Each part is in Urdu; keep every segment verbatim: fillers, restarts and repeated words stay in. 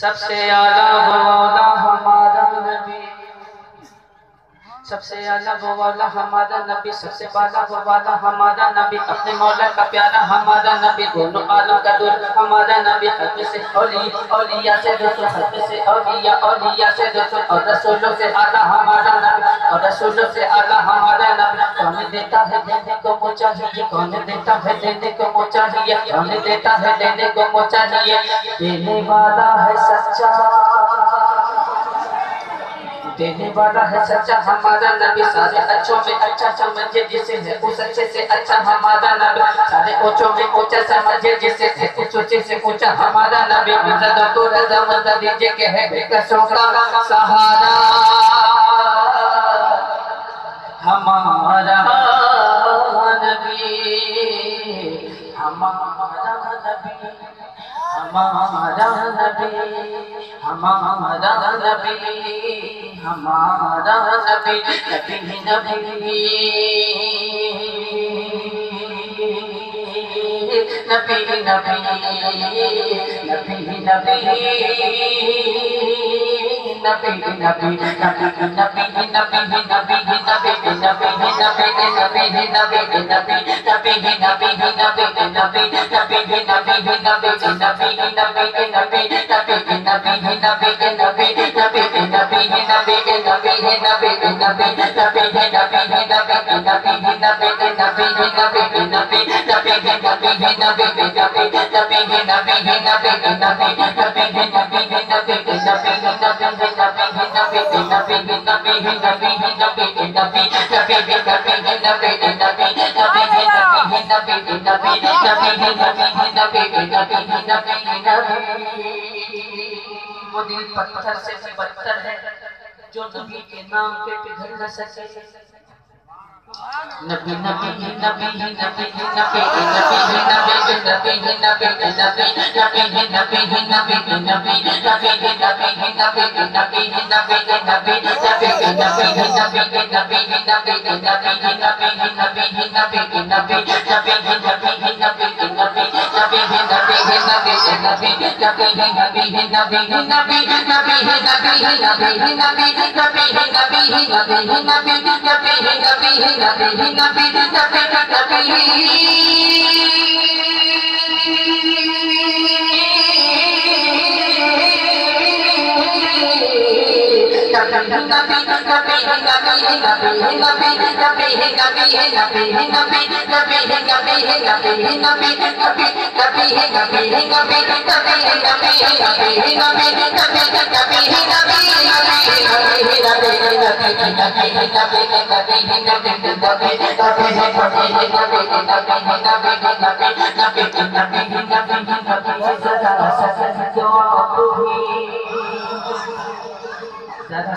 سب سے اعلیٰ بولا ہمارا نبی، سب سے اعلیٰ بولا ہمارا نبی، سب سے بالا بولا ہمارا نبی، اپنے مولا کا پیارا ہمارا نبی، دونوں عالم کا دور ہمارا نبی، حق سے اولی اولیاء سے رسول، حق سے اولیاء اولیاء سے رسول، اور رسولوں سے اعلیٰ ہمارا نبی، اور رسولوں سے اعلیٰ ہمارا نبی، کون دیتا ہے دینے کو وہ چاہیے، کون دیتا ہے دینے کو وہ چاہیے، کون دیتا ہے دینے کو وہ چاہیے، دینے والا ہے سچا، دینے والا ہے سچا ہمارا نبی، سارے اچھوں میں اچھا سمجھے جسے ہے اس اچھے سے اچھا ہمارا نبی، سارے اونچوں میں اونچا سمجھے جسے ہے اس اونچے سے اونچا ہمارا نبی، مدد تو رضا مدد دیجئے کہ ہے بے کسوں کا سہارا ہمارا نبی، ہمارا نبی، ہمارا نبی، ہمارا نبی، ہمارا نبی، نبی نبی نبی نبی نبی نبی نبی نبی نبی نبی نبی نبی نبی نبی نبی نبی نبی نبی نبی نبی نبی نبی نبی نبی نبی نبی نبی نبی نبی نبی نبی نبی نبی نبی نبی نبی نبی نبی نبی نبی نبی نبی نبی نبی نبی نبی نبی نبی نبی نبی نبی نبی وہ دل پتھر سے بھی بدتر ہے جو نبی کے نام پہ پگھل نہ سکے، نبی نبی نبی نبی نبی نبی نبی نبی نبی نبی نبی نبی نبی نبی نبی ذرا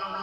نبی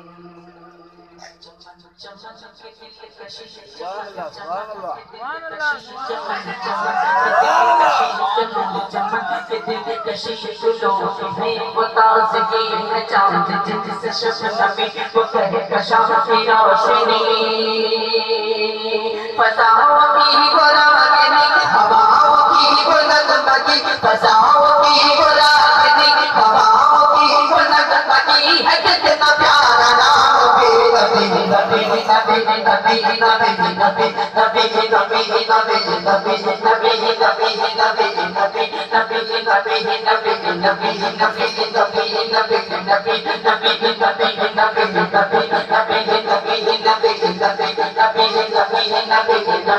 نبی نبی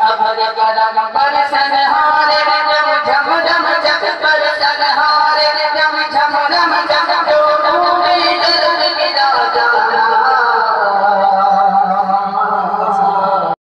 اب ہمارے گرم برسن ہارے جم جم